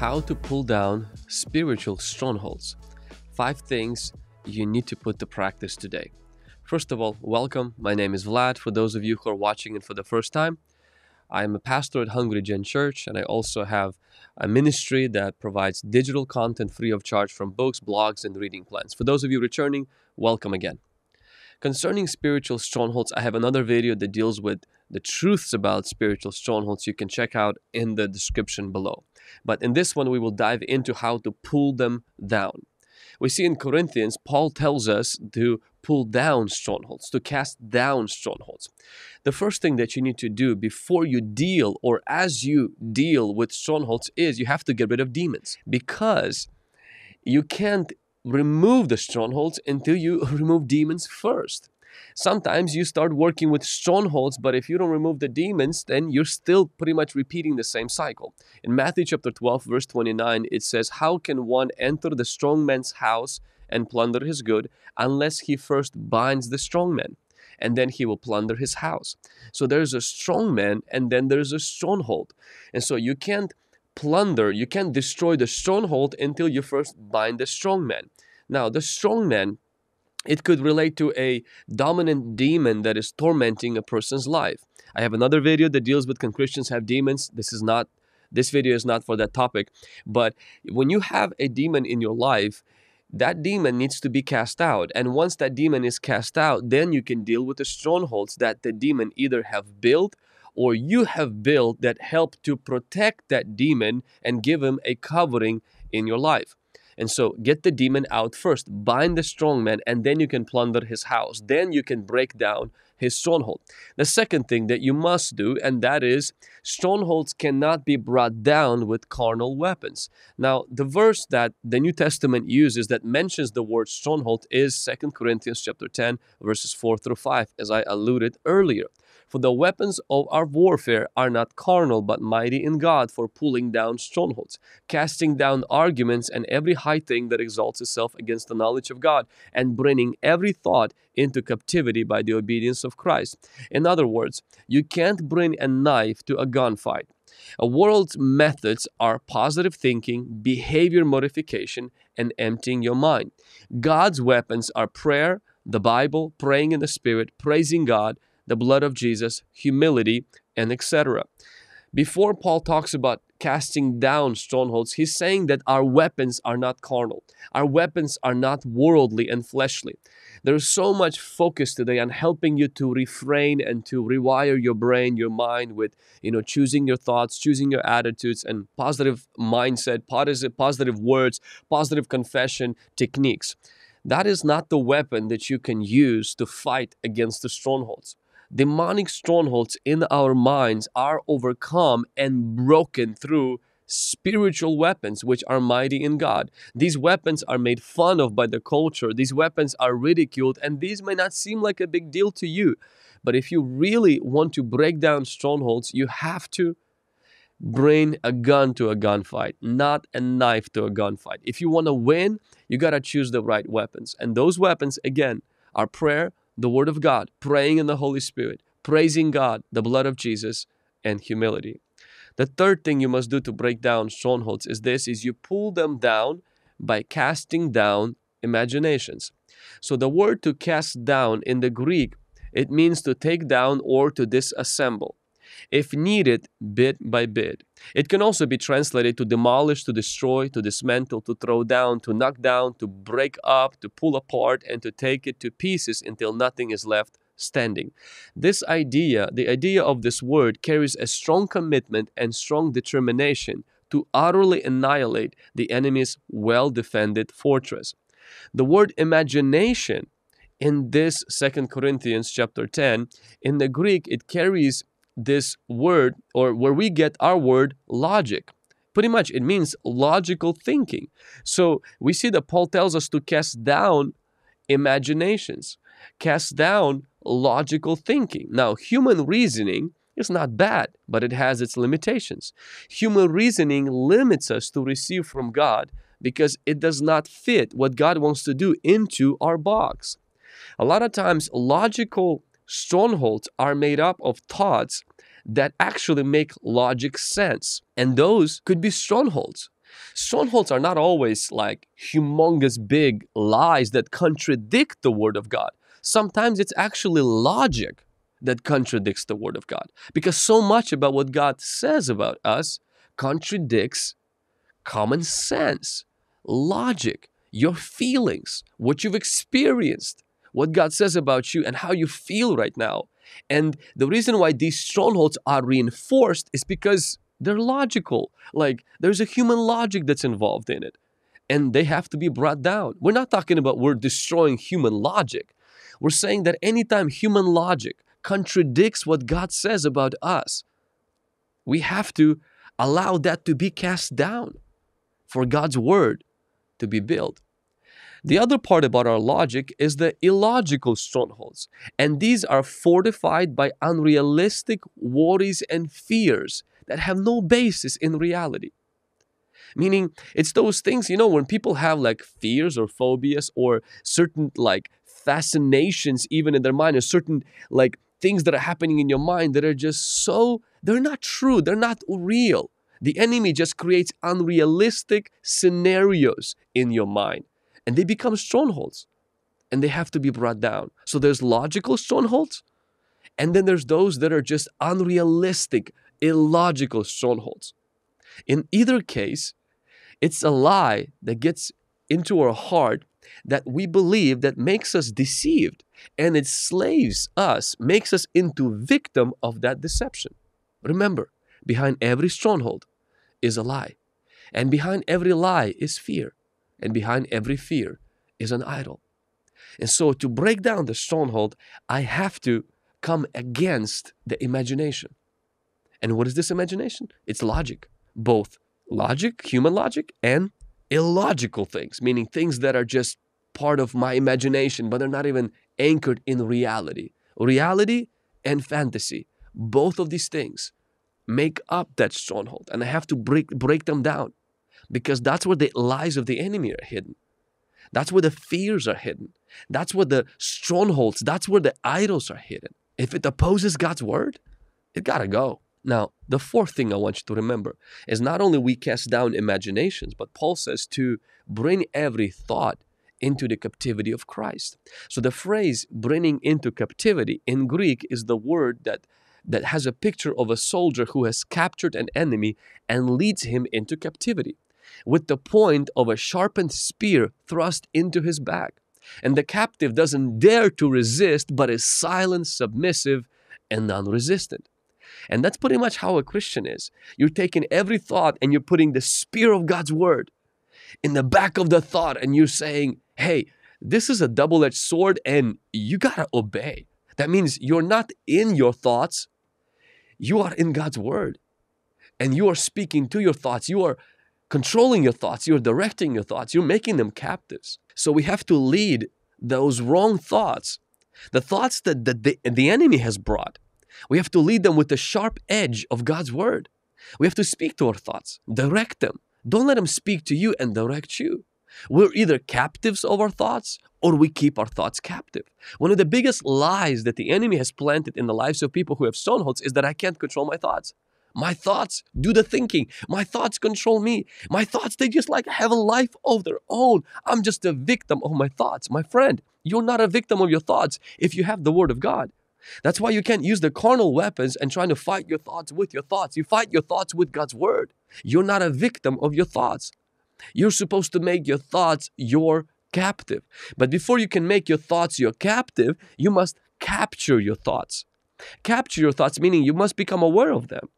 How to pull down spiritual strongholds. 5 things you need to put to practice today. First of all, welcome. My name is Vlad. For those of you who are watching it for the first time, I'm a pastor at Hungry Gen Church, and I also have a ministry that provides digital content free of charge from books, blogs, and reading plans. For those of you returning, welcome again. Concerning spiritual strongholds, I have another video that deals with the truths about spiritual strongholds you can check out in the description below. But in this one, we will dive into how to pull them down. We see in Corinthians, Paul tells us to pull down strongholds, to cast down strongholds. The first thing that you need to do before you deal or as you deal with strongholds is you have to get rid of demons, because you can't remove the strongholds until you remove demons first. Sometimes you start working with strongholds, but if you don't remove the demons, then you're still pretty much repeating the same cycle. In Matthew chapter 12, verse 29, it says, "How can one enter the strong man's house and plunder his good unless he first binds the strong man? And then he will plunder his house." So there's a strong man and then there's a stronghold. And so you can't plunder, you can't destroy the stronghold until you first bind the strong man. Now, the strong man, it could relate to a dominant demon that is tormenting a person's life. I have another video that deals with can Christians have demons. This video is not for that topic. But when you have a demon in your life, that demon needs to be cast out. And once that demon is cast out, then you can deal with the strongholds that the demon either have built or you have built that help to protect that demon and give him a covering in your life. And so get the demon out first, bind the strong man, and then you can plunder his house. Then you can break down his stronghold. The second thing that you must do, and that is strongholds cannot be brought down with carnal weapons. Now, the verse that the New Testament uses that mentions the word stronghold is 2 Corinthians chapter 10, verses 4 through 5, as I alluded earlier. "For the weapons of our warfare are not carnal, but mighty in God for pulling down strongholds, casting down arguments and every high thing that exalts itself against the knowledge of God, and bringing every thought into captivity by the obedience of Christ." In other words, you can't bring a knife to a gunfight. A world's methods are positive thinking, behavior modification, and emptying your mind. God's weapons are prayer, the Bible, praying in the Spirit, praising God, the blood of Jesus, humility, and etc. Before Paul talks about casting down strongholds, he's saying that our weapons are not carnal. Our weapons are not worldly and fleshly. There's so much focus today on helping you to refrain and to rewire your brain, your mind with, choosing your thoughts, choosing your attitudes, and positive mindset, positive words, positive confession techniques. That is not the weapon that you can use to fight against the strongholds. Demonic strongholds in our minds are overcome and broken through spiritual weapons, which are mighty in God. These weapons are made fun of by the culture. These weapons are ridiculed, and these may not seem like a big deal to you. But if you really want to break down strongholds, you have to bring a gun to a gunfight, not a knife to a gunfight. If you want to win, you got to choose the right weapons. And those weapons, again, are prayer, the Word of God, praying in the Holy Spirit, praising God, the blood of Jesus, and humility. The third thing you must do to break down strongholds is this, is you pull them down by casting down imaginations. So the word to cast down in the Greek, it means to take down or to disassemble, if needed, bit by bit. It can also be translated to demolish, to destroy, to dismantle, to throw down, to knock down, to break up, to pull apart, and to take it to pieces until nothing is left standing. This idea, the idea of this word, carries a strong commitment and strong determination to utterly annihilate the enemy's well-defended fortress. The word imagination in this 2 Corinthians chapter 10, in the Greek, it carries this word, or where we get our word logic. Pretty much it means logical thinking. So we see that Paul tells us to cast down imaginations, cast down logical thinking. Now, human reasoning is not bad, but it has its limitations. Human reasoning limits us to receive from God because it does not fit what God wants to do into our box. A lot of times, logical strongholds are made up of thoughts that actually make logic sense, and those could be strongholds. Strongholds are not always like humongous big lies that contradict the Word of God. Sometimes it's actually logic that contradicts the Word of God, because so much about what God says about us contradicts common sense, logic, your feelings, what you've experienced, what God says about you and how you feel right now. And the reason why these strongholds are reinforced is because they're logical. Like, there's a human logic that's involved in it, and they have to be brought down. We're not talking about we're destroying human logic. We're saying that anytime human logic contradicts what God says about us, we have to allow that to be cast down for God's Word to be built. The other part about our logic is the illogical strongholds, and these are fortified by unrealistic worries and fears that have no basis in reality. Meaning, it's those things, you know, when people have like fears or phobias or certain like fascinations even in their mind, or certain like things that are happening in your mind that are just so, they're not true, they're not real. The enemy just creates unrealistic scenarios in your mind, and they become strongholds, and they have to be brought down. So there's logical strongholds, and then there's those that are just unrealistic, illogical strongholds. In either case, it's a lie that gets into our heart that we believe that makes us deceived, and it slaves us, makes us into victim of that deception. Remember, behind every stronghold is a lie, and behind every lie is fear, and behind every fear is an idol. And so to break down the stronghold, I have to come against the imagination. And what is this imagination? It's logic, both logic, human logic, and illogical things, meaning things that are just part of my imagination, but they're not even anchored in reality. Reality and fantasy, both of these things make up that stronghold, and I have to break them down, because that's where the lies of the enemy are hidden. That's where the fears are hidden. That's where the strongholds, that's where the idols are hidden. If it opposes God's Word, it gotta go. Now, the fourth thing I want you to remember is not only we cast down imaginations, but Paul says to bring every thought into the captivity of Christ. So the phrase bringing into captivity in Greek is the word that has a picture of a soldier who has captured an enemy and leads him into captivity with the point of a sharpened spear thrust into his back. And the captive doesn't dare to resist, but is silent, submissive, and non-resistant. And that's pretty much how a Christian is. You're taking every thought and you're putting the spear of God's Word in the back of the thought, and you're saying, hey, this is a double-edged sword and you gotta obey. That means you're not in your thoughts, you are in God's Word. And you are speaking to your thoughts, you are controlling your thoughts, you're directing your thoughts, you're making them captives. So we have to lead those wrong thoughts, the thoughts that the enemy has brought. We have to lead them with the sharp edge of God's Word. We have to speak to our thoughts, direct them. Don't let them speak to you and direct you. We're either captives of our thoughts, or we keep our thoughts captive. One of the biggest lies that the enemy has planted in the lives of people who have strongholds is that I can't control my thoughts. My thoughts do the thinking. My thoughts control me. My thoughts, they just like have a life of their own. I'm just a victim of my thoughts. My friend, you're not a victim of your thoughts if you have the Word of God. That's why you can't use the carnal weapons and trying to fight your thoughts with your thoughts. You fight your thoughts with God's Word. You're not a victim of your thoughts. You're supposed to make your thoughts your captive. But before you can make your thoughts your captive, you must capture your thoughts. Capture your thoughts, meaning you must become aware of them.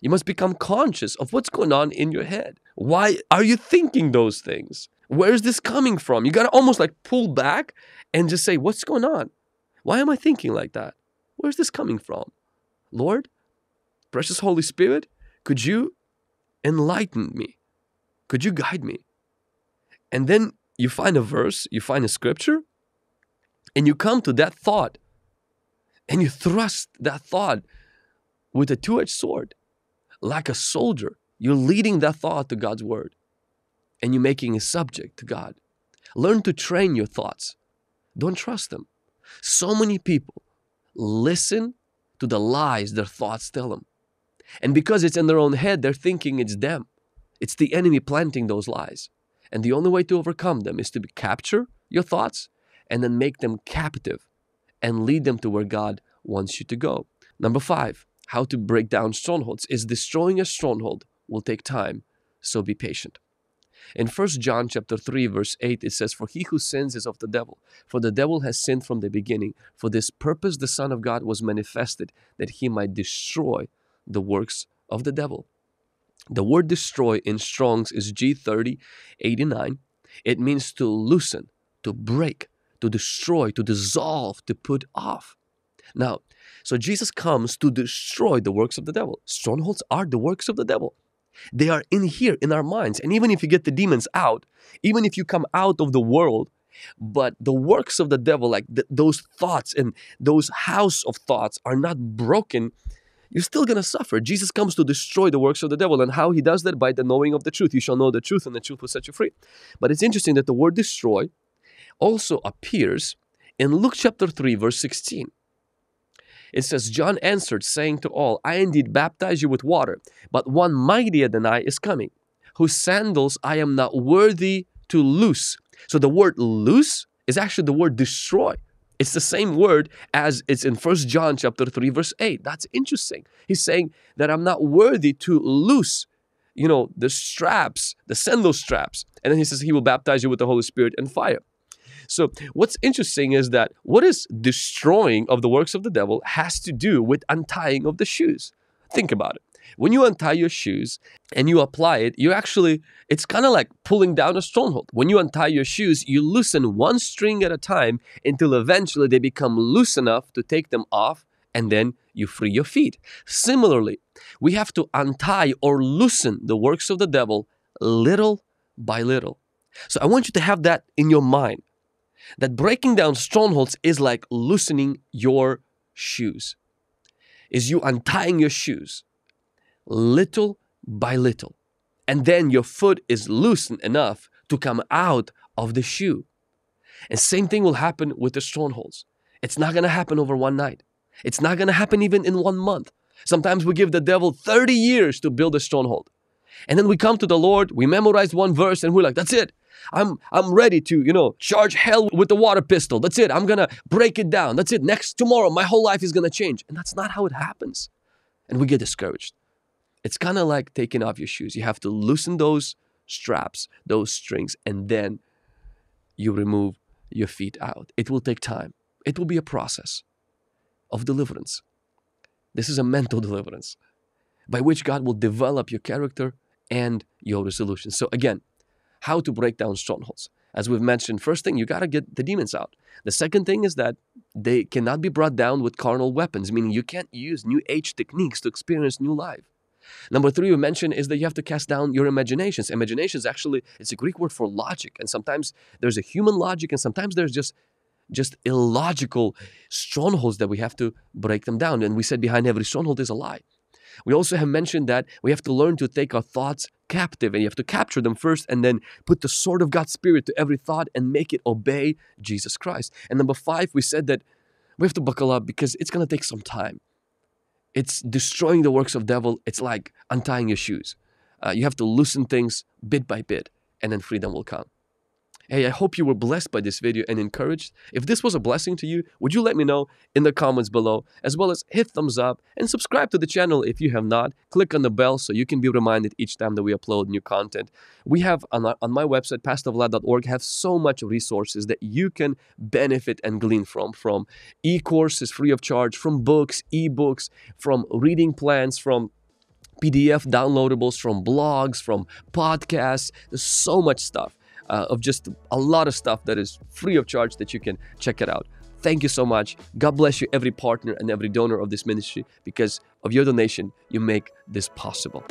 You must become conscious of what's going on in your head. Why are you thinking those things? Where is this coming from? You got to almost like pull back and just say, what's going on? Why am I thinking like that? Where's this coming from? Lord, precious Holy Spirit, could you enlighten me? Could you guide me? And then you find a verse, you find a scripture, and you come to that thought, and you thrust that thought with a two-edged sword. Like a soldier, you're leading that thought to God's Word, and you're making it subject to God. Learn to train your thoughts. Don't trust them. So many people listen to the lies their thoughts tell them. And because it's in their own head, they're thinking it's them. It's the enemy planting those lies. And the only way to overcome them is to capture your thoughts and then make them captive and lead them to where God wants you to go. Number 5, how to break down strongholds is destroying a stronghold will take time, so be patient. In 1 John chapter 3, verse 8, it says, "For he who sins is of the devil, for the devil has sinned from the beginning. For this purpose the Son of God was manifested, that he might destroy the works of the devil." The word destroy in Strong's is G3089. It means to loosen, to break, to destroy, to dissolve, to put off. Now, so Jesus comes to destroy the works of the devil. Strongholds are the works of the devil. They are in here, in our minds. And even if you get the demons out, even if you come out of the world, but the works of the devil, like those thoughts and those house of thoughts are not broken, you're still going to suffer. Jesus comes to destroy the works of the devil. And how he does that? By the knowing of the truth. You shall know the truth, and the truth will set you free. But it's interesting that the word destroy also appears in Luke chapter 3, verse 16. It says, "John answered, saying to all, I indeed baptize you with water, but one mightier than I is coming, whose sandals I am not worthy to loose." So the word loose is actually the word destroy. It's the same word as it's in 1 John chapter 3, verse 8. That's interesting. He's saying that I'm not worthy to loose, you know, the straps, the sandal straps. And then he says he will baptize you with the Holy Spirit and fire. So what's interesting is that what is destroying of the works of the devil has to do with untying of the shoes. Think about it. When you untie your shoes and you apply it, you actually, it's kind of like pulling down a stronghold. When you untie your shoes, you loosen one string at a time until eventually they become loose enough to take them off, and then you free your feet. Similarly, we have to untie or loosen the works of the devil little by little. So I want you to have that in your mind, that breaking down strongholds is like loosening your shoes, is you untying your shoes little by little. And then your foot is loosened enough to come out of the shoe. And same thing will happen with the strongholds. It's not going to happen over one night. It's not going to happen even in 1 month. Sometimes we give the devil 30 years to build a stronghold. And then we come to the Lord, we memorize one verse, and we're like, that's it. I'm ready to, you know, charge hell with the water pistol. That's it. I'm going to break it down. That's it. Next tomorrow, my whole life is going to change. And that's not how it happens. And we get discouraged. It's kind of like taking off your shoes. You have to loosen those straps, those strings, and then you remove your feet out. It will take time. It will be a process of deliverance. This is a mental deliverance by which God will develop your character and your resolution. So again, how to break down strongholds. As we've mentioned, first thing, you got to get the demons out. The second thing is that they cannot be brought down with carnal weapons, meaning you can't use new age techniques to experience new life. Number 3 we mentioned is that you have to cast down your imaginations. Imaginations actually, it's a Greek word for logic. And sometimes there's a human logic, and sometimes there's just illogical strongholds that we have to break them down. And we said behind every stronghold is a lie. We also have mentioned that we have to learn to take our thoughts captive, and you have to capture them first and then put the sword of God's Spirit to every thought and make it obey Jesus Christ. And number 5, we said that we have to buckle up because it's going to take some time. It's destroying the works of devil. It's like untying your shoes. You have to loosen things bit by bit, and then freedom will come. Hey, I hope you were blessed by this video and encouraged. If this was a blessing to you, would you let me know in the comments below, as well as hit thumbs up and subscribe to the channel if you have not. Click on the bell so you can be reminded each time that we upload new content. We have on my website, pastorvlad.org, have so much resources that you can benefit and glean from e-courses free of charge, from books, e-books, from reading plans, from PDF downloadables, from blogs, from podcasts. There's so much stuff. Of just a lot of stuff that is free of charge that you can check it out. Thank you so much. God bless you, every partner and every donor of this ministry. Because of your donation, you make this possible.